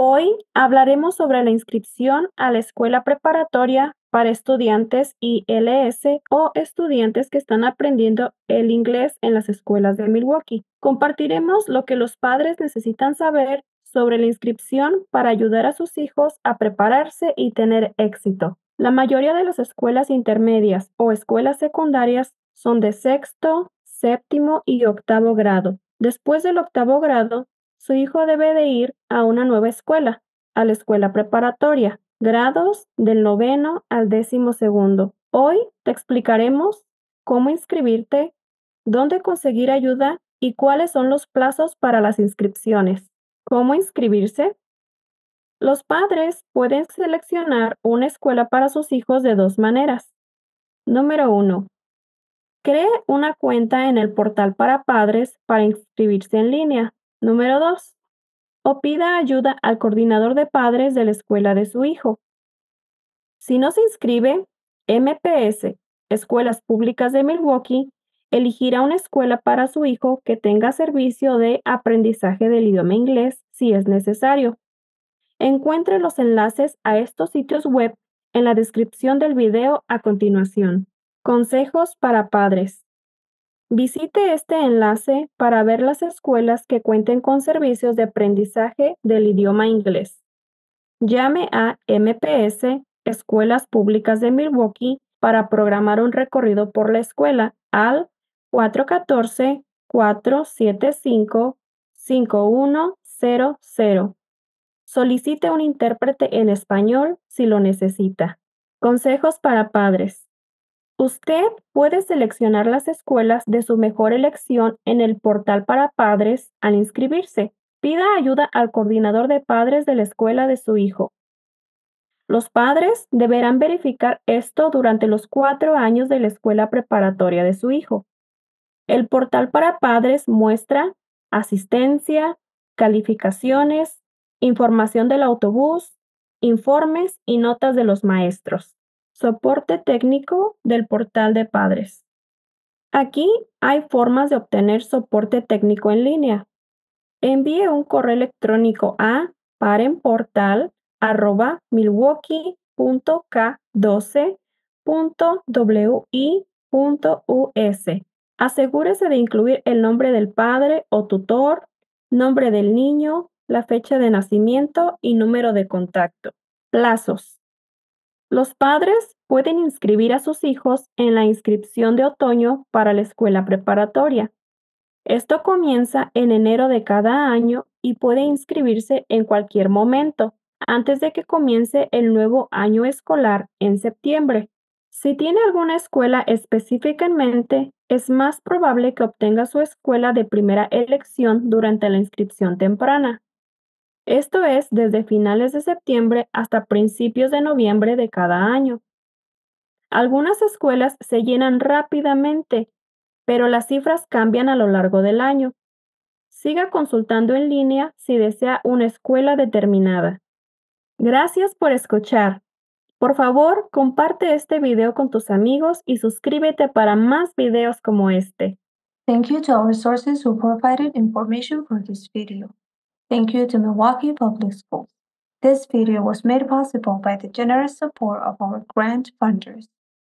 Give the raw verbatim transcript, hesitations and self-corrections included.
Hoy hablaremos sobre la inscripción a la escuela preparatoria para estudiantes I L S o estudiantes que están aprendiendo el inglés en las escuelas de Milwaukee. Compartiremos lo que los padres necesitan saber sobre la inscripción para ayudar a sus hijos a prepararse y tener éxito. La mayoría de las escuelas intermedias o escuelas secundarias son de sexto, séptimo y octavo grado. Después del octavo grado, su hijo debe de ir a una nueva escuela, a la escuela preparatoria, grados del noveno al décimo segundo. Hoy te explicaremos cómo inscribirte, dónde conseguir ayuda y cuáles son los plazos para las inscripciones. ¿Cómo inscribirse? Los padres pueden seleccionar una escuela para sus hijos de dos maneras. Número uno. Cree una cuenta en el portal para padres para inscribirse en línea. Número dos. O pida ayuda al coordinador de padres de la escuela de su hijo. Si no se inscribe, M P S, Escuelas Públicas de Milwaukee, elegirá una escuela para su hijo que tenga servicio de aprendizaje del idioma inglés si es necesario. Encuentre los enlaces a estos sitios web en la descripción del video a continuación. Consejos para padres. Visite este enlace para ver las escuelas que cuenten con servicios de aprendizaje del idioma inglés. Llame a M P S, Escuelas Públicas de Milwaukee, para programar un recorrido por la escuela al cuatro uno cuatro, cuatro siete cinco, cinco uno cero cero. Solicite un intérprete en español si lo necesita. Consejos para padres. Usted puede seleccionar las escuelas de su mejor elección en el portal para padres al inscribirse. Pida ayuda al coordinador de padres de la escuela de su hijo. Los padres deberán verificar esto durante los cuatro años de la escuela preparatoria de su hijo. El portal para padres muestra asistencia, calificaciones, información del autobús, informes y notas de los maestros. Soporte técnico del portal de padres. Aquí hay formas de obtener soporte técnico en línea. Envíe un correo electrónico a parent portal arroba milwaukee punto k doce punto w i punto u s. Asegúrese de incluir el nombre del padre o tutor, nombre del niño, la fecha de nacimiento y número de contacto. Plazos. Los padres pueden inscribir a sus hijos en la inscripción de otoño para la escuela preparatoria. Esto comienza en enero de cada año y puede inscribirse en cualquier momento, antes de que comience el nuevo año escolar en septiembre. Si tiene alguna escuela específica en mente, es más probable que obtenga su escuela de primera elección durante la inscripción temprana. Esto es desde finales de septiembre hasta principios de noviembre de cada año. Algunas escuelas se llenan rápidamente, pero las cifras cambian a lo largo del año. Siga consultando en línea si desea una escuela determinada. Gracias por escuchar. Por favor, comparte este video con tus amigos y suscríbete para más videos como este. Thank you to our sources who provided information for this video. Thank you to Milwaukee Public Schools. This video was made possible by the generous support of our grant funders.